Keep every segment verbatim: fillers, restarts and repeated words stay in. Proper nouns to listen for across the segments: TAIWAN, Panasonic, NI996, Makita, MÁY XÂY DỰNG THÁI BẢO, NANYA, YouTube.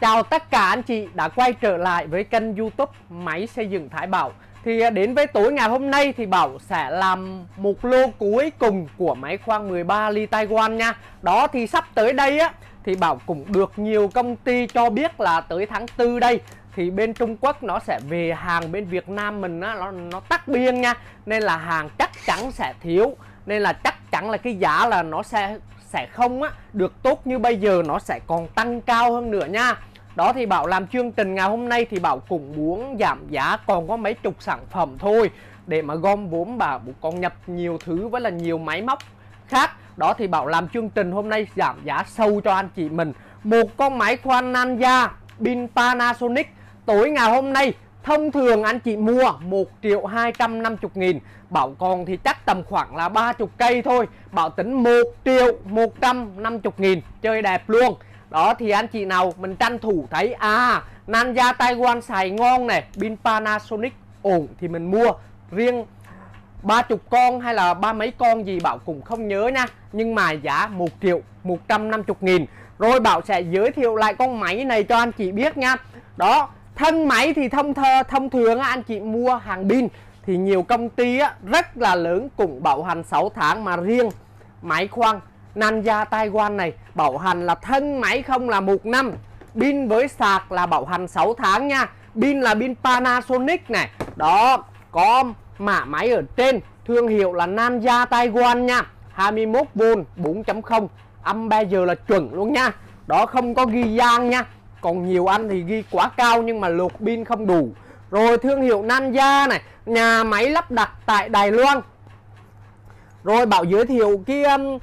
Chào tất cả anh chị đã quay trở lại với kênh YouTube Máy Xây Dựng Thái Bảo. Thì đến với tối ngày hôm nay thì Bảo sẽ làm một lô cuối cùng của máy khoan mười ba ly Taiwan nha. Đó thì sắp tới đây á thì Bảo cũng được nhiều công ty cho biết là tới tháng tư đây thì bên Trung Quốc nó sẽ về hàng bên Việt Nam mình á, nó, nó tắt biên nha. Nên là hàng chắc chắn sẽ thiếu, nên là chắc chắn là cái giá là nó sẽ sẽ không á được tốt như bây giờ, nó sẽ còn tăng cao hơn nữa nha. Đó thì Bảo làm chương trình ngày hôm nay thì Bảo cũng muốn giảm giá còn có mấy chục sản phẩm thôi, để mà gom vốn Bảo còn nhập nhiều thứ với là nhiều máy móc khác. Đó thì Bảo làm chương trình hôm nay giảm giá sâu cho anh chị mình. Một con máy khoan nan da pin Panasonic tối ngày hôm nay thông thường anh chị mua một triệu hai trăm năm mươi nghìn, Bảo còn thì chắc tầm khoảng là ba mươi cây thôi. Bảo tính một triệu một trăm năm mươi nghìn, chơi đẹp luôn. Đó thì anh chị nào mình tranh thủ thấy à nan da Taiwan xài ngon này, pin Panasonic ổn thì mình mua riêng ba mươi con hay là ba mấy con gì Bảo cũng không nhớ nha. Nhưng mà giá một triệu một trăm năm mươi nghìn. Rồi Bảo sẽ giới thiệu lại con máy này cho anh chị biết nha. Đó, thân máy thì thông thơ, thông thường anh chị mua hàng pin thì nhiều công ty rất là lớn cũng bảo hành sáu tháng, mà riêng máy khoan nan da Taiwan này bảo hành là thân máy không là một năm, pin với sạc là bảo hành sáu tháng nha. Pin là pin Panasonic này, đó có mã máy ở trên, thương hiệu là nan da Taiwan nha, hai mươi mốt vôn, bốn chấm không, ampere là chuẩn luôn nha. Đó không có ghi gian nha, còn nhiều anh thì ghi quá cao nhưng mà lột pin không đủ. Rồi thương hiệu nan da này, nhà máy lắp đặt tại Đài Loan. Rồi Bảo giới thiệu cái um,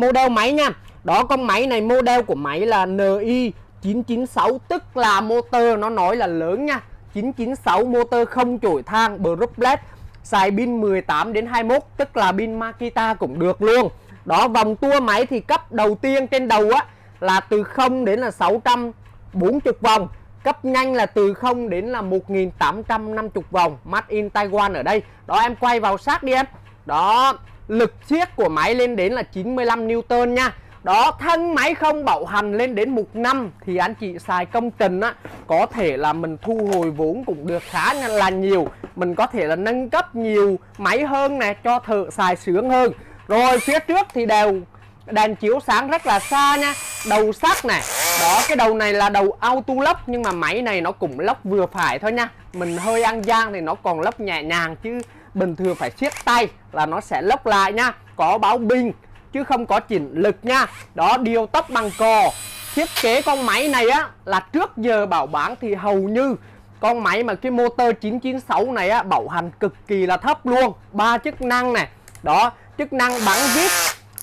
model máy nha. Đó con máy này model của máy là N I chín chín sáu, tức là motor nó nói là lớn nha, chín chín sáu motor không chổi thang brushless, xài pin mười tám đến hai mươi mốt, tức là pin Makita cũng được luôn. Đó vòng tua máy thì cấp đầu tiên trên đầu á là từ không đến là sáu trăm bốn mươi vòng, cấp nhanh là từ không đến là một nghìn tám trăm năm mươi vòng, made in Taiwan ở đây. Đó em quay vào sát đi em. Đó, lực siết của máy lên đến là chín mươi lăm niu-tơn nha. Đó, thân máy không bảo hành lên đến một năm, thì anh chị xài công trình á có thể là mình thu hồi vốn cũng được khá là nhiều. Mình có thể là nâng cấp nhiều máy hơn nè, cho thợ xài sướng hơn. Rồi phía trước thì đều đèn chiếu sáng rất là xa nha, đầu sắt này. Đó cái đầu này là đầu auto lock, nhưng mà máy này nó cũng lock vừa phải thôi nha. Mình hơi ăn gian thì nó còn lock nhẹ nhàng, chứ bình thường phải siết tay là nó sẽ lock lại nha. Có báo pin chứ không có chỉnh lực nha. Đó điều tốc bằng cò. Thiết kế con máy này á là trước giờ Bảo bán thì hầu như con máy mà cái motor chín chín sáu này á bảo hành cực kỳ là thấp luôn. Ba chức năng này. Đó, chức năng bắn vít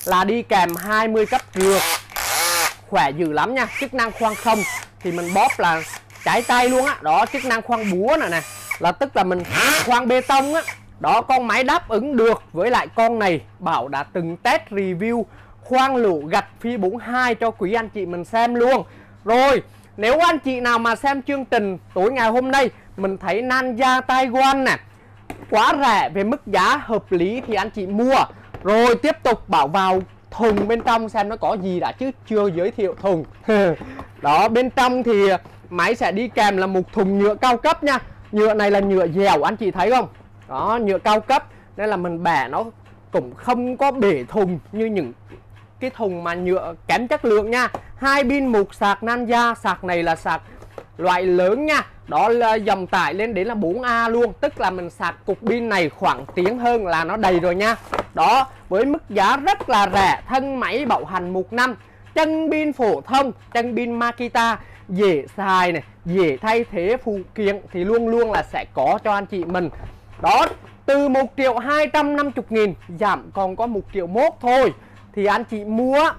là đi kèm hai mươi cấp trượt, khỏe dữ lắm nha. Chức năng khoan không thì mình bóp là trái tay luôn á. Đó chức năng khoan búa này nè, là tức là mình khoan bê tông á. Đó con máy đáp ứng được. Với lại con này Bảo đã từng test review khoan lỗ gạch phi bốn hai cho quý anh chị mình xem luôn. Rồi nếu anh chị nào mà xem chương trình tối ngày hôm nay mình thấy nan da Taiwan nè quá rẻ về mức giá hợp lý thì anh chị mua. Rồi tiếp tục Bảo vào thùng bên trong xem nó có gì đã, chứ chưa giới thiệu thùng. Đó bên trong thì máy sẽ đi kèm là một thùng nhựa cao cấp nha. Nhựa này là nhựa dẻo anh chị thấy không? Đó nhựa cao cấp, nên là mình bẻ nó cũng không có bể thùng như những cái thùng mà nhựa kém chất lượng nha. Hai pin một sạc nan da, sạc này là sạc loại lớn nha. Đó là dòng tải lên đến là bốn A luôn, tức là mình sạc cục pin này khoảng tiếng hơn là nó đầy rồi nha. Đó với mức giá rất là rẻ, thân máy bảo hành một năm, chân pin phổ thông, chân pin Makita dễ xài này, dễ thay thế phụ kiện thì luôn luôn là sẽ có cho anh chị mình. Đó từ một triệu hai trăm năm mươi nghìn giảm còn có một triệu mốt thôi, thì anh chị mua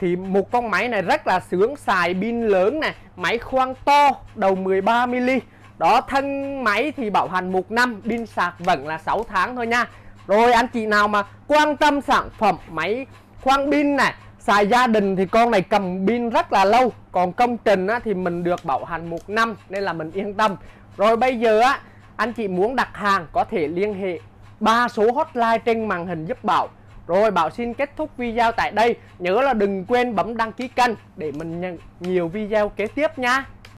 thì một con máy này rất là sướng, xài pin lớn này, máy khoan to, đầu mười ba mi-li. Đó thân máy thì bảo hành một năm, pin sạc vẫn là sáu tháng thôi nha. Rồi anh chị nào mà quan tâm sản phẩm máy khoan pin này, Xài gia đình thì con này cầm pin rất là lâu, còn công trình á, thì mình được bảo hành một năm nên là mình yên tâm. Rồi bây giờ á, anh chị muốn đặt hàng có thể liên hệ ba số hotline trên màn hình giúp Bảo. Rồi Bảo xin kết thúc video tại đây. Nhớ là đừng quên bấm đăng ký kênh để mình nhận nhiều video kế tiếp nha.